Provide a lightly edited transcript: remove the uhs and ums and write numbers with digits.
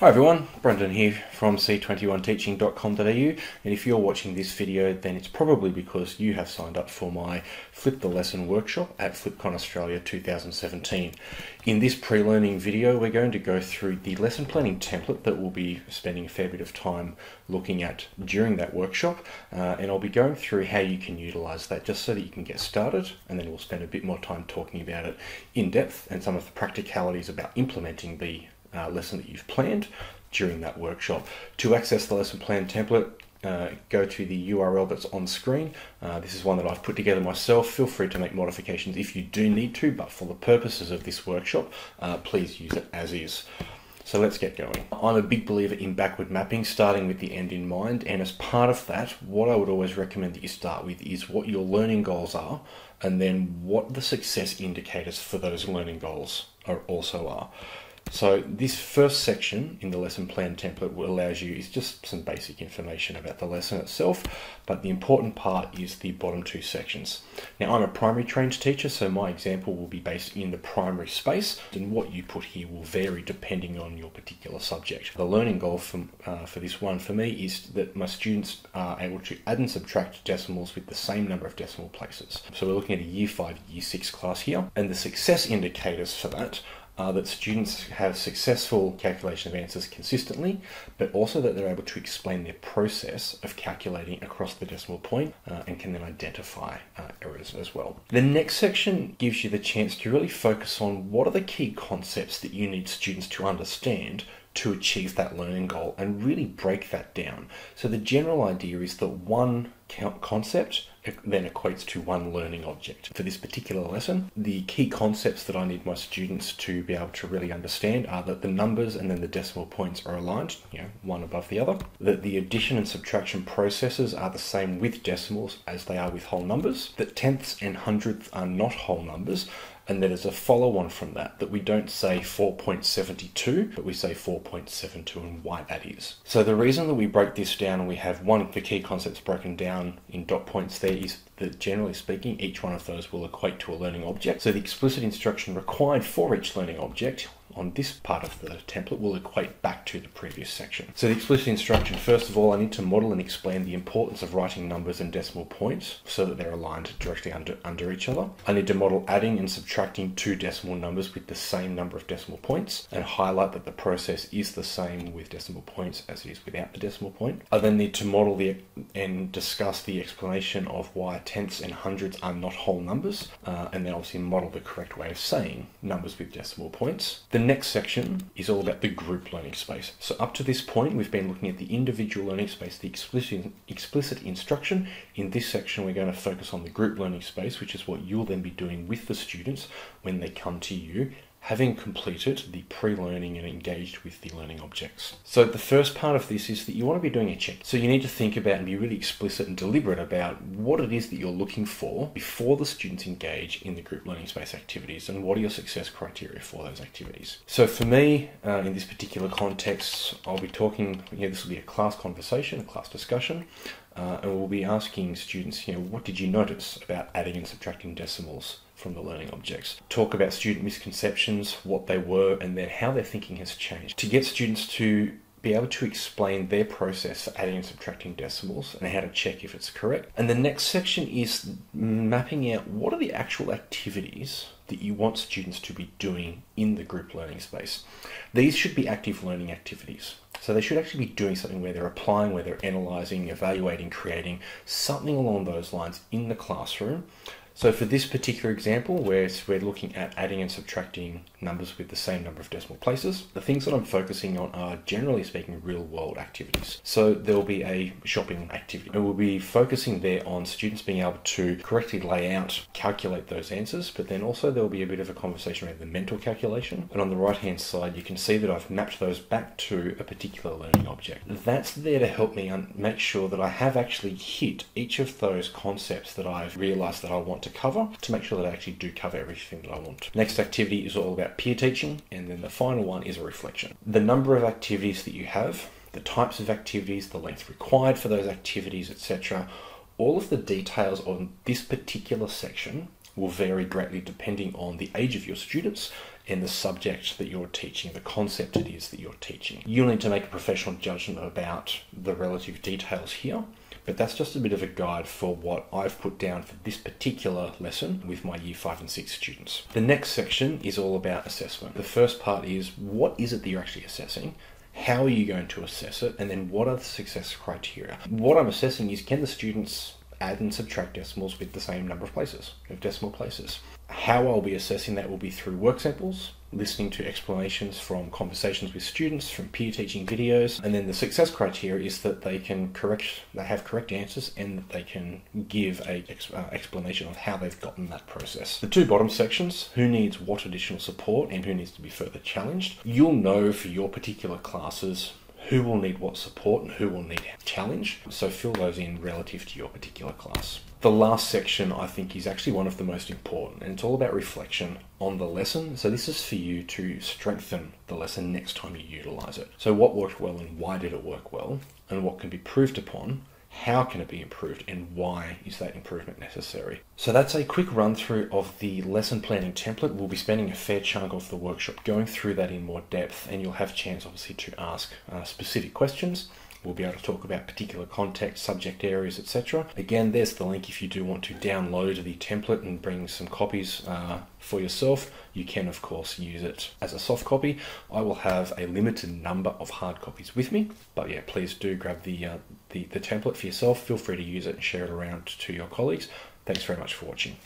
Hi everyone, Brendan here from c21teaching.com.au, and if you're watching this video then it's probably because you have signed up for my Flip the Lesson workshop at FlipCon Australia 2017. In this pre-learning video we're going to go through the lesson planning template that we'll be spending a fair bit of time looking at during that workshop, and I'll be going through how you can utilise that just so that you can get started, and then we'll spend a bit more time talking about it in depth and some of the practicalities about implementing the lesson that you've planned during that workshop. To access the lesson plan template, go to the URL that's on screen. This is one that I've put together myself. Feel free to make modifications if you do need to, but for the purposes of this workshop, please use it as is. So let's get going. I'm a big believer in backward mapping, starting with the end in mind, and as part of that, what I would always recommend that you start with is what your learning goals are, and then what the success indicators for those learning goals are also are. So this first section in the lesson plan template what allows you is just some basic information about the lesson itself, but the important part is the bottom two sections. Now I'm a primary trained teacher, so my example will be based in the primary space, and what you put here will vary depending on your particular subject. The learning goal for this one for me is that my students are able to add and subtract decimals with the same number of decimal places. So we're looking at a year 5, year 6 class here, and the success indicators for that are that students have successful calculation of answers consistently, but also that they're able to explain their process of calculating across the decimal point, and can then identify errors as well. The next section gives you the chance to really focus on what are the key concepts that you need students to understand to achieve that learning goal, and really break that down. So the general idea is that one concept then equates to one learning object. For this particular lesson, the key concepts that I need my students to be able to really understand are that the numbers and then the decimal points are aligned, you know, one above the other, that the addition and subtraction processes are the same with decimals as they are with whole numbers, that tenths and hundredths are not whole numbers, and that as a follow-on from that we don't say 4.72, but we say 4.72, and why that is. So the reason that we break this down and we have one of the key concepts broken down in dot points there is that generally speaking each one of those will equate to a learning object. So the explicit instruction required for each learning object on this part of the template will equate back to the previous section. So the explicit instruction, first of all, I need to model and explain the importance of writing numbers and decimal points so that they're aligned directly under each other. I need to model adding and subtracting two decimal numbers with the same number of decimal points, and highlight that the process is the same with decimal points as it is without the decimal point. I then need to model and discuss the explanation of why tenths and hundredths are not whole numbers, and then obviously model the correct way of saying numbers with decimal points. The next section is all about the group learning space. So up to this point, we've been looking at the individual learning space, the explicit instruction. In this section, we're going to focus on the group learning space, which is what you'll then be doing with the students when they come to you, having completed the pre-learning and engaged with the learning objects. So the first part of this is that you want to be doing a check. So you need to think about and be really explicit and deliberate about what it is that you're looking for before the students engage in the group learning space activities, and what are your success criteria for those activities. So for me, in this particular context, I'll be talking, this will be a class conversation, a class discussion, and we'll be asking students, what did you notice about adding and subtracting decimals from the learning objects? Talk about student misconceptions, what they were, and then how their thinking has changed. To get students to be able to explain their process for adding and subtracting decimals and how to check if it's correct. And the next section is mapping out what are the actual activities that you want students to be doing in the group learning space. These should be active learning activities. So they should actually be doing something where they're applying, where they're analysing, evaluating, creating, something along those lines in the classroom. So for this particular example, where we're looking at adding and subtracting numbers with the same number of decimal places, the things that I'm focusing on are, generally speaking, real-world activities. So there'll be a shopping activity, and we'll be focusing there on students being able to correctly lay out, calculate those answers, but then also there'll be a bit of a conversation around the mental calculation. And on the right-hand side, you can see that I've mapped those back to a particular learning object. That's there to help me make sure that I have actually hit each of those concepts that I've realised that I want to cover, to make sure that I actually do cover everything that I want. Next activity is all about peer teaching, and then the final one is a reflection. The number of activities that you have, the types of activities, the length required for those activities, etc. All of the details on this particular section will vary greatly depending on the age of your students and the subject that you're teaching, the concept it is that you're teaching. You'll need to make a professional judgment about the relative details here, but that's just a bit of a guide for what I've put down for this particular lesson with my year 5 and 6 students. The next section is all about assessment. The first part is, what is it that you're actually assessing? How are you going to assess it? And then what are the success criteria? What I'm assessing is, can the students add and subtract decimals with the same number of decimal places? How I'll be assessing that will be through work samples, listening to explanations from conversations with students, from peer teaching videos, and then the success criteria is that they have correct answers and that they can give a explanation of how they've gotten that process. The two bottom sections, who needs what additional support and who needs to be further challenged, you'll know for your particular classes who will need what support and who will need challenge, so fill those in relative to your particular class. The last section, I think, is actually one of the most important, and it's all about reflection on the lesson. So this is for you to strengthen the lesson next time you utilize it. So what worked well and why did it work well, and what can be improved upon, how can it be improved, and why is that improvement necessary? So that's a quick run through of the lesson planning template. We'll be spending a fair chunk of the workshop going through that in more depth, and you'll have a chance obviously to ask specific questions. We'll be able to talk about particular context, subject areas, etc. Again, there's the link if you do want to download the template and bring some copies for yourself. You can, of course, use it as a soft copy. I will have a limited number of hard copies with me, but yeah, please do grab the template for yourself. Feel free to use it and share it around to your colleagues. Thanks very much for watching.